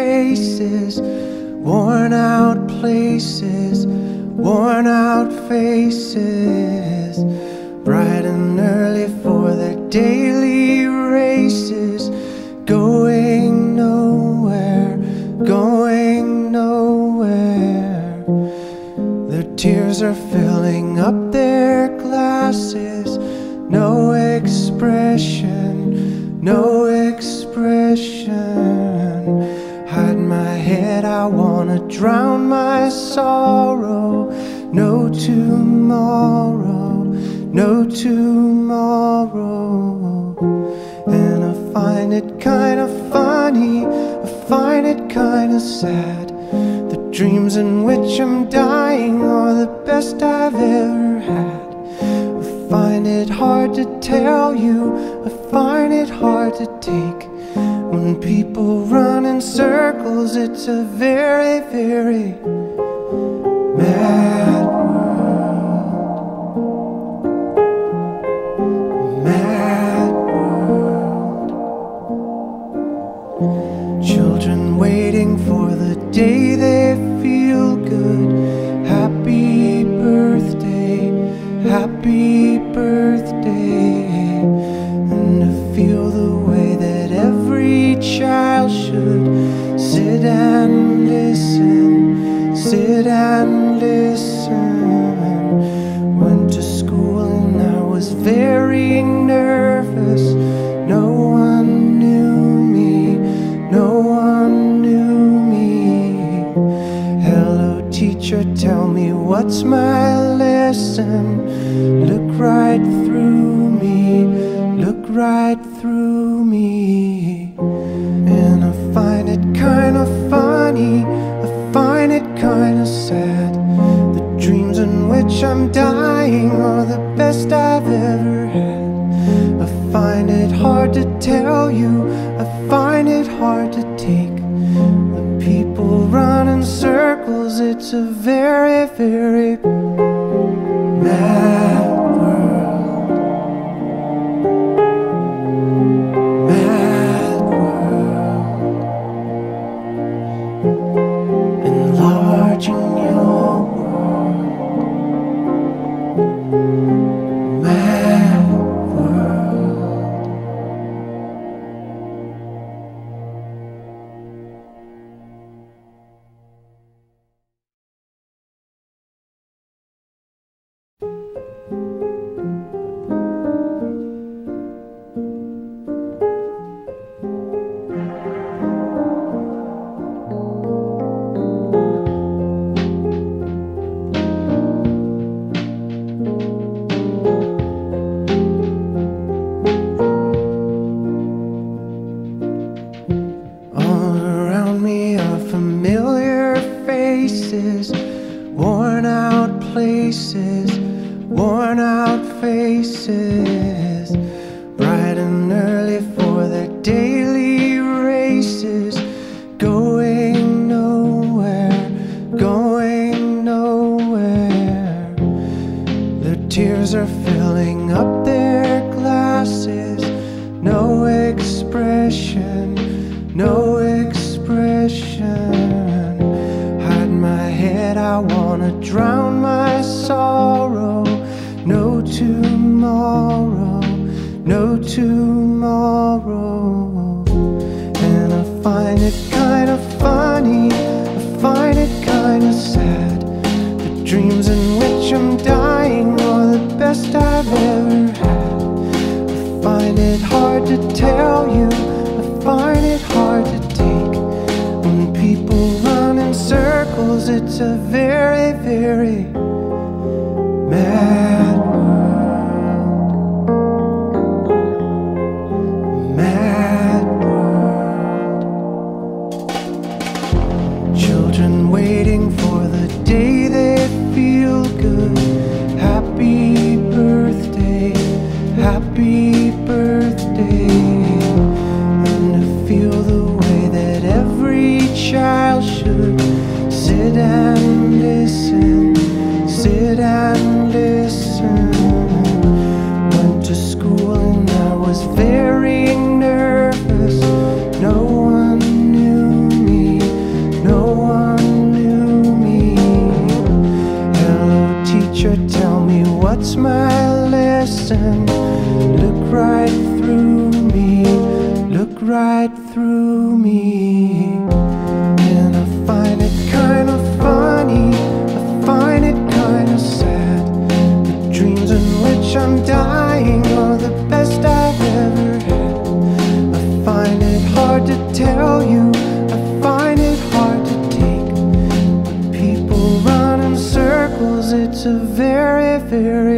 faces, worn out places, worn out faces, bright and early for the daily races, going nowhere, going nowhere. Their tears are filling up their glasses, no expression, no expression. Hide my head, I wanna drown my sorrow. No tomorrow, no tomorrow. And I find it kinda funny, I find it kinda sad. The dreams in which I'm dying are the best I've ever had. I find it hard to tell you, I find it hard to take. When people run in circles, it's a very, very mad world. Mad world. Children waiting for the day they feel good. Happy birthday, happy birthday. Feel the way that every child should. Sit and listen, sit and listen. Went to school and I was very nervous. No one knew me, no one knew me. Hello teacher, tell me what's my lesson. Look right through me, look right through me. And I find it kinda funny, I find it kinda sad. The dreams in which I'm dying are the best I've ever had. I find it hard to tell you, I find it hard to take. When people run in circles, it's a very, very mad. Worn out places, worn out faces, bright and early for their daily races, going nowhere, going nowhere. Their tears are filling up their glasses, no expression, no expression. I wanna drown my sorrow. No tomorrow, no tomorrow. And I find it kinda funny, I find it kinda sad. The dreams in which I'm dying are the best I've ever had. I find it hard to tell you, I find it hard to take. When people run in circles, it's a very, very mad world. Mad world. Children waiting for the day they feel good. Happy birthday, happy birthday. And to feel the way that every child should. Sit and listen, sit and listen. Went to school and I was very nervous. No one knew me, and look right through me, look right through me. And I find it kind of funny, I find it kind of sad. The dreams in which I'm dying are the best I've ever had. I find it hard to tell you, I find it hard to take. When people run in circles, it's a very, very